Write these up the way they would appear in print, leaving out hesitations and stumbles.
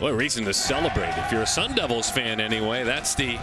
What a reason to celebrate. If you're a Sun Devils fan anyway, that's the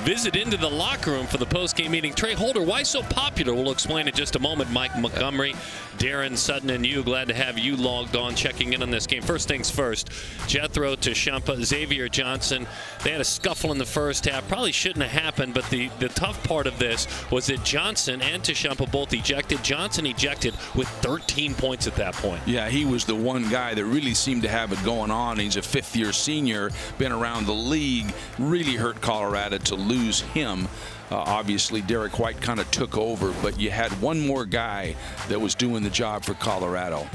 visit into the locker room for the post-game meeting. Tra Holder, why so popular? We'll explain in just a moment. Mike Montgomery, Darren Sutton, and you. Glad to have you logged on, checking in on this game. First things first, Jethro to Champa, Xavier Johnson. They had a scuffle in the first half. Probably shouldn't have happened, but the tough part of this was that Johnson and to Champa both ejected. Johnson ejected with 13 points at that point. Yeah, he was the one guy that really seemed to have it going on. He's a fifth-year senior, been around the league, really hurt Colorado to lose him. Obviously, Derrick White kind of took over, but you had one more guy that was doing the job for Colorado.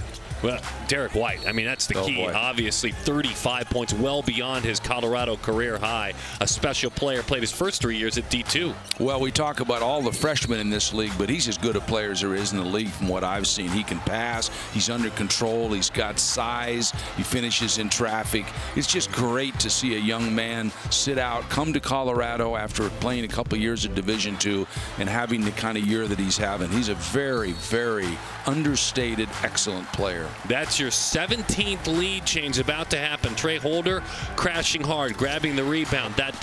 Well, Derrick White, I mean, that's the key. Boy. Obviously, 35 points, well beyond his Colorado career high. A special player, played his first 3 years at D2. Well, we talk about all the freshmen in this league, but he's as good a player as there is in the league from what I've seen. He can pass. He's under control. He's got size. He finishes in traffic. It's just great to see a young man sit out, come to Colorado after playing a couple years of Division II and having the kind of year that he's having. He's a very, very understated, excellent player. That's your 17th lead change about to happen. Tra Holder crashing hard, grabbing the rebound. That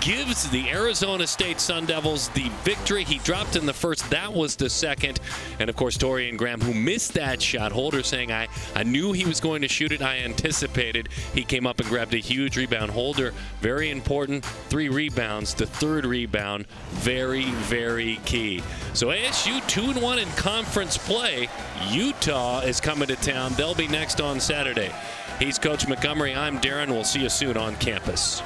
gives the Arizona State Sun Devils the victory. He dropped in the first. That was the second. And, of course, Dorian Graham, who missed that shot. Holder saying, I knew he was going to shoot it. I anticipated. He came up and grabbed a huge rebound. Holder, very important. 3 rebounds. The third rebound, very, very key. So ASU 2-1 in conference play. Utah is coming to town. They'll be next on Saturday. He's Coach Montgomery. I'm Darren. We'll see you soon on campus.